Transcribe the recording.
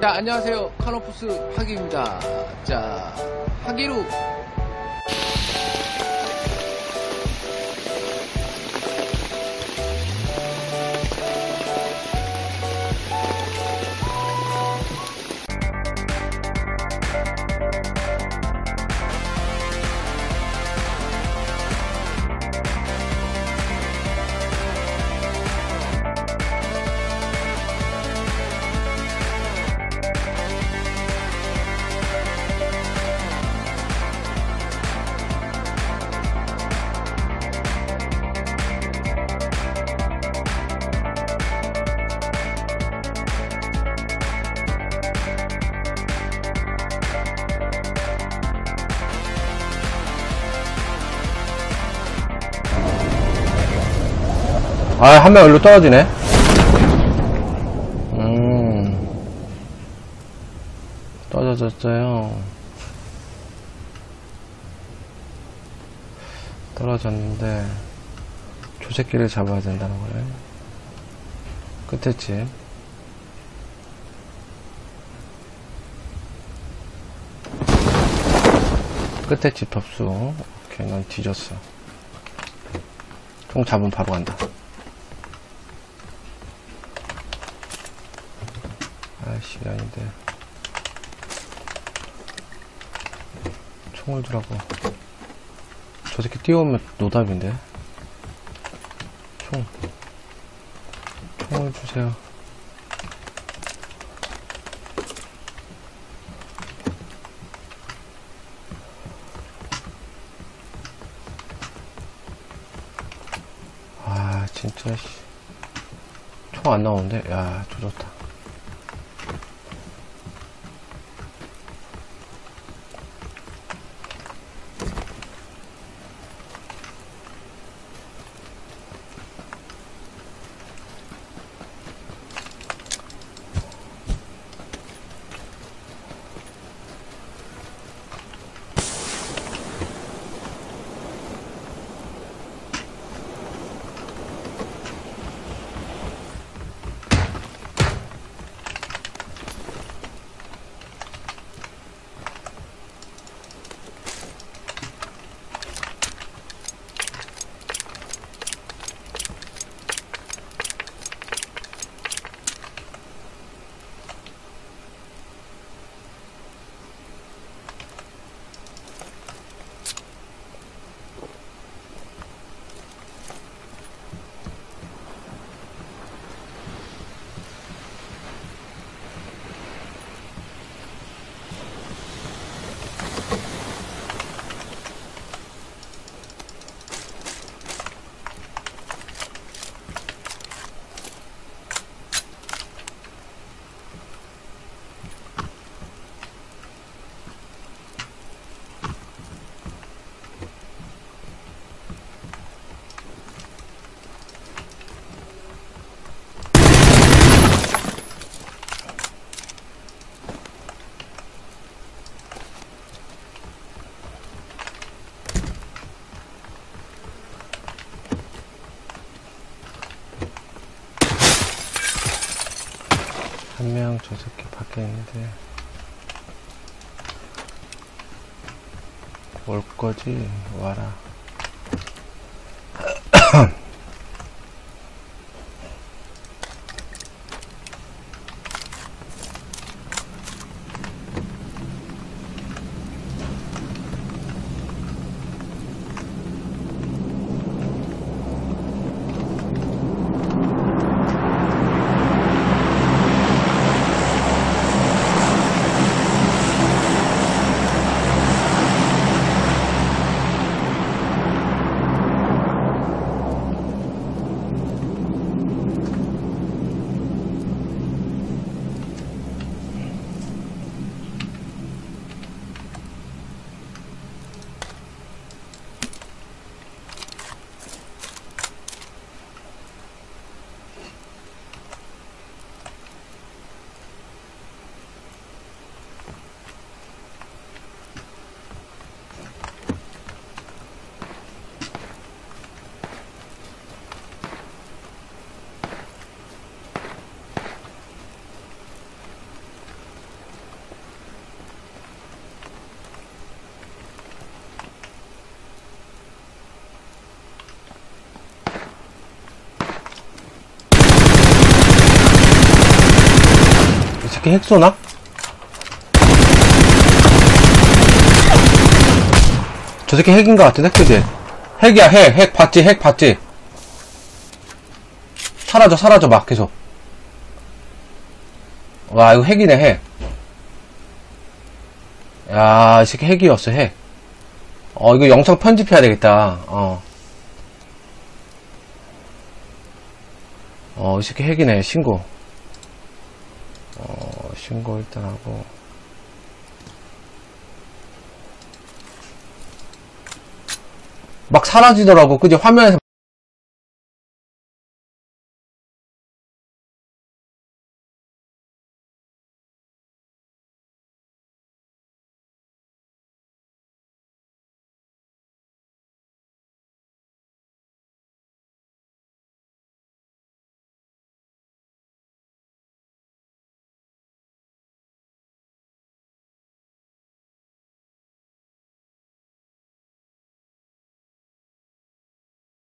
자, 안녕하세요. 카노프스 하기입니다. 자, 하기로 아, 한 명 일로 떨어지네. 떨어졌어요. 떨어졌는데 저 새끼를 잡아야 된다는 거네. 끝에 집. 끝에 집 접수. 오케이, 난 뒤졌어. 총 잡으면 바로 간다. 시간인데 총을 주라고. 저 새끼 뛰어오면 노답인데. 총을 주세요. 아 진짜 총 안 나오는데. 야, 조졌다. 한 명 저 새끼 밖에 있는데 올 거지? 와라. 새끼 핵 쏘나? 저 새끼 핵인 것 같은데, 그지? 핵이야, 핵. 핵 봤지. 사라져, 막 계속. 와, 이거 핵이네, 핵. 야, 이 새끼 핵이었어, 핵. 이거 영상 편집해야 되겠다. 이 새끼 핵이네, 신고. 신고 일단 하고. 막 사라지더라고, 그지? 화면에서